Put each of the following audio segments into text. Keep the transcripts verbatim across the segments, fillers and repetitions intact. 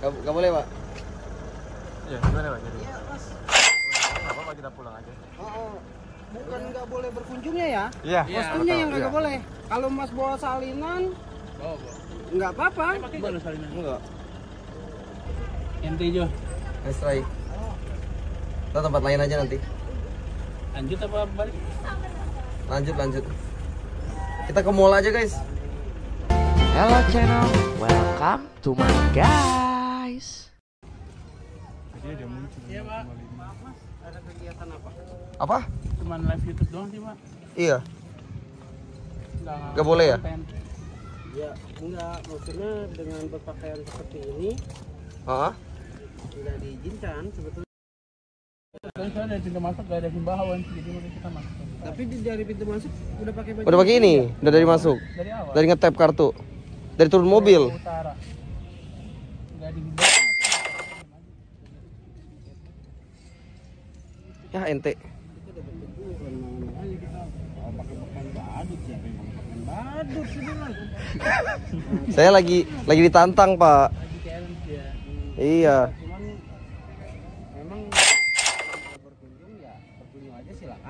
Gak, gak boleh, Pak? Iya, gimana, Pak? Jadi? Iya, Mas. Gak apa-apa, kita pulang aja. Oh, oh. Bukan gak boleh berkunjungnya ya? Iya. Kostumnya yang gak, iya. gak boleh. Kalau Mas bawa salinan, oh, gak apa-apa. Bawa salinan? Enggak. Ente Jo. Nice try. Kita tempat lain aja nanti. Lanjut apa balik? Lanjut, lanjut. Kita ke mall aja, guys. Hello channel, welcome to my guys. Jadi ada muncul. Iya, Pak. Maaf, Mas. Ada kegiatan apa? Apa? Cuman live YouTube doang sih, Pak. Iya. Enggak, enggak boleh ya? Iya, enggak. Maksudnya dengan berpakaian seperti ini. Heeh. Tidak diizinkan sebetulnya. Kan dari pintu masuk enggak ada himbauan, jadi mungkin kita masuk. Tapi dari pintu masuk udah pakai baju. Udah pakai ini, udah dari masuk. Dari awal. Dari ngetap kartu. Dari turun mobil. Utara. Enggak dihimbau. Ya ente. Saya lagi lagi ditantang, Pak. Lagi challenge ya. Iya.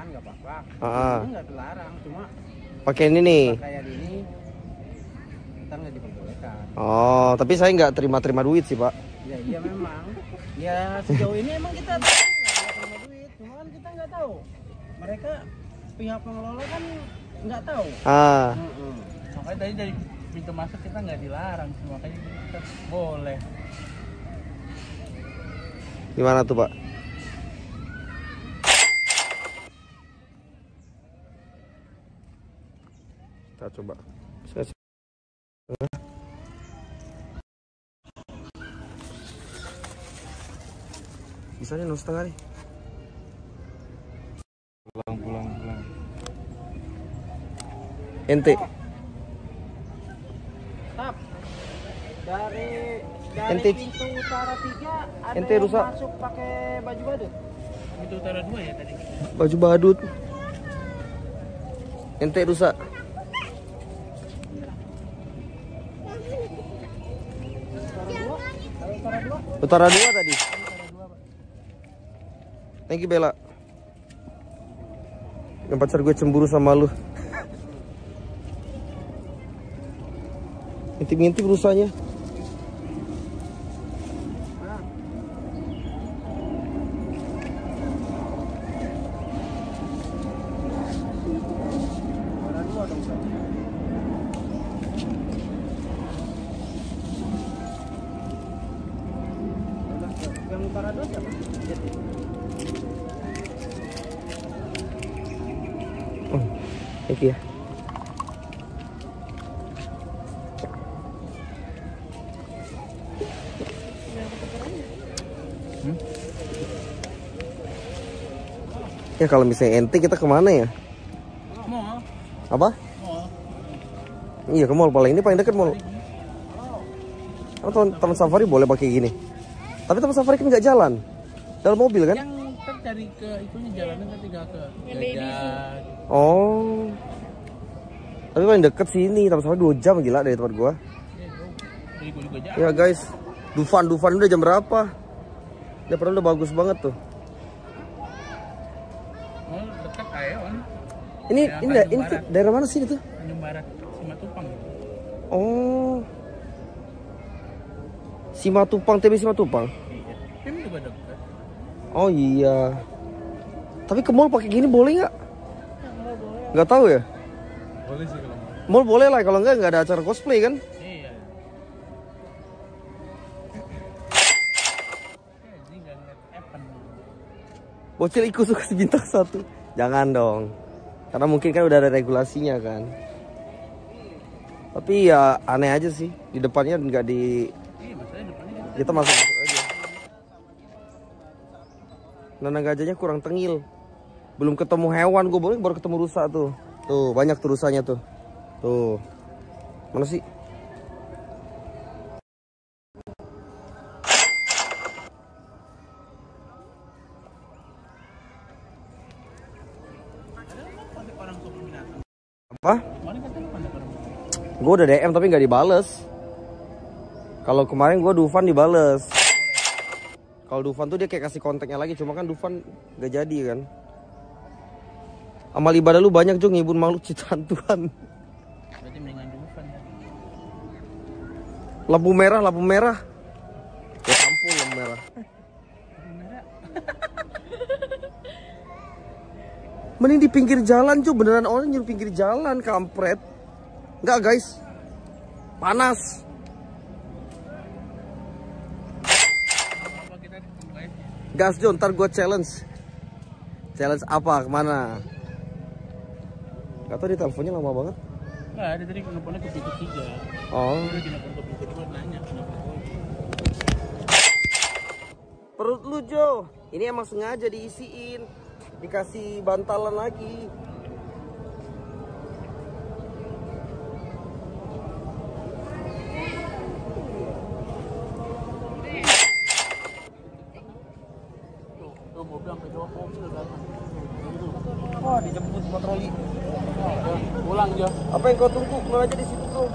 Enggak apa-apa. Heeh. Enggak dilarang, cuma pakai ini nih. Kayak ini. Entar enggak diperbolehkan. Oh, tapi saya enggak terima-terima duit sih, Pak. Ya, iya memang. Ya, sejauh ini emang kita enggak terima duit, cuman kita enggak tahu. Mereka pihak pengelola kan enggak tahu. Ah. Heeh. Makanya tadi dari pintu masuk kita enggak dilarang, cuma makanya kita boleh. Gimana tuh, Pak? Kita coba. Bisanya nol setengah nih. Pulang, pulang, pulang. Ente. Tap. Dari dari Ente. Pintu utara tiga ada Ente yang rusak. Masuk pakai baju badut. Pintu utara dua ya tadi. Baju badut. Ente rusak. Utara dua tadi. Thank you, Bella. Yang pacar gue cemburu sama lu. Ngintip-ngintip rusanya. Oh, thank you ya. Hmm? Ya kalau misalnya ente kita kemana ya? Mall. Apa? Mall. Iya ke mall, paling ini paling dekat mall. Karena teman, teman safari boleh pakai gini. Tapi teman safari kan nggak jalan, dalam mobil kan? Yang dari ke itunya jalannya ketiga ke Jajan. Oh, tapi paling deket sini, tapi sampai dua jam gila dari tempat gua. Ya guys, Dufan, Dufan udah jam berapa? Dia pernah udah bagus banget tuh. Oh, deket aja on. Ini daerah ini, ini tuh, daerah mana sih itu? Tanjung Barat, Simatupang. Oh, Simatupang, T B Simatupang. Oh iya. Tapi ke mall pakai gini boleh nggak? Nggak tahu ya. Boleh sih kalau mau. Mall boleh lah, kalau nggak nggak ada acara cosplay kan? Iya. Bocil ikut suka bintang satu. Jangan dong. Karena mungkin kan udah ada regulasinya kan. Tapi ya aneh aja sih. Di depannya nggak di. Kita masuk. Nana gajahnya kurang tengil. Belum ketemu hewan, gue baru, baru ketemu rusa tuh. Tuh, banyak tuh rusanya tuh. Tuh. Mana sih? Apa? Gue udah D M tapi nggak dibales. Kalau kemarin gue Dufan dibales. Kalau Dufan tuh dia kayak kasih kontaknya lagi, cuma kan Dufan gak jadi kan. Amal ibadah lu banyak juga ngibun makhluk ciptaan Tuhan. Berarti mendingan Dufan. Lampu merah, lampu merah. Ya ampun lampu merah. Mending di pinggir jalan cuy, beneran orang nyuruh pinggir jalan, kampret. Enggak guys, panas. Gas John, ntar gue challenge. Challenge apa, kemana? Gak tau dia teleponnya lama banget. Nah, ada tadi teleponnya ke pintu tiga. Oh. Dia nelfon ke pintu dua, nanya kenapa. Perut lu Jo, ini emang sengaja diisiin. Dikasih bantalan lagi. Tuh, mau bilang ke Jawa Komil kan. Wah, dijemput patroli. Pulang, Jo. Apa yang kau tunggu? Keluar aja di situ, Jo.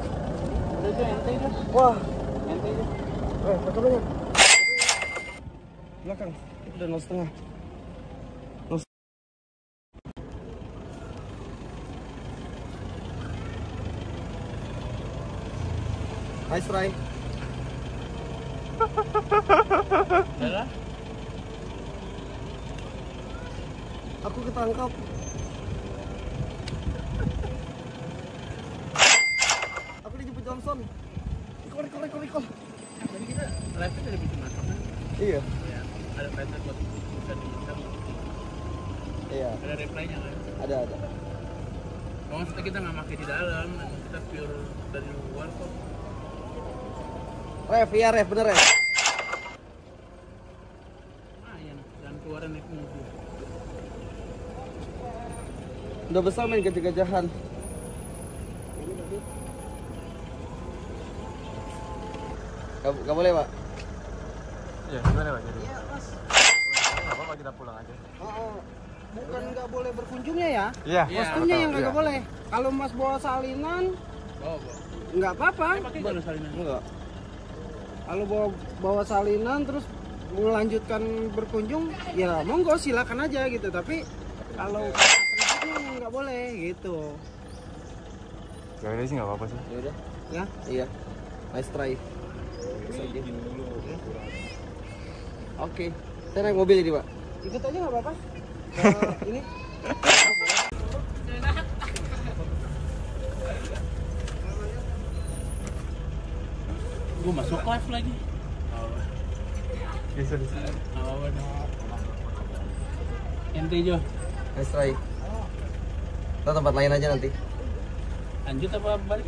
Udah, Jo, ente aja. Wah, ente aja. Eh, patroli. Belakang, itu udah nol setengah. Nice try. Aku ketangkap. Aku dijemput Johnson. Rekol, rekol, rekol, rekol. Tadi kita live dari pintu makam kan? Iya. Iya. Ada pressure buat bisa diikat. Iya. Ada replaynya kan? Ada, ada. Kalau kita kita nggak pakai di dalam, kita pure dari luar kok. Ref, iya Ref, bener Ref. Ah iya, jangan keluaran Ref. Udah besar main gajah-gajahan. Gak, gak boleh pak? Ya gimana pak jadi? Iya mas. Gak apa-apa kita pulang aja. Oh, oh. Bukan gak boleh berkunjungnya ya? Iya. Kostumnya ya, yang gak boleh. Kalau mas bawa salinan, oh, gak apa-apa. Pakai bawa salinan? Enggak. Lalu bawa, bawa salinan terus melanjutkan berkunjung, ya monggo silakan aja gitu. Tapi kalau nggak boleh gitu. Ya udah sih nggak apa-apa sih. Ya udah. Ya, iya. Nice try. Oke. Okay. Saya naik mobil jadi pak. Ikut aja nggak apa-apa. Uh, ini. Gue masuk live lagi. Bisa bisa. Awal. Ente Jo. Nice try. Kita tempat lain aja nanti. Lanjut apa balik?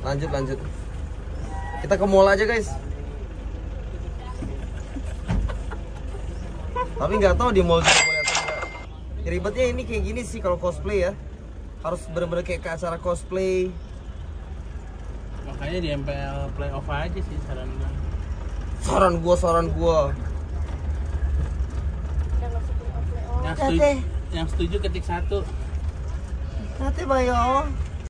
Lanjut lanjut. Kita ke mall aja guys. Tapi nggak tahu di mall juga boleh atau enggak. Ribetnya ini kayak gini sih kalau cosplay ya. Harus bener-bener kayak ke acara cosplay. Makanya di M P L playoff aja sih saran gue. Saran gue, saran gue. Yang setuju, yang setuju ketik satu. Nanti bayo.